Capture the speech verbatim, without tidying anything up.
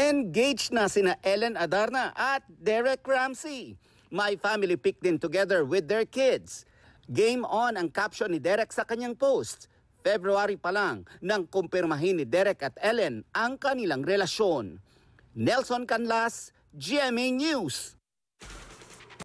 Engaged na sina Ellen Adarna at Derek Ramsay. My family picked in together with their kids. Game on ang caption ni Derek sa kanyang post. February pa lang nang kumpirmahin ni Derek at Ellen ang kanilang relasyon. Nelson Canlas, G M A News.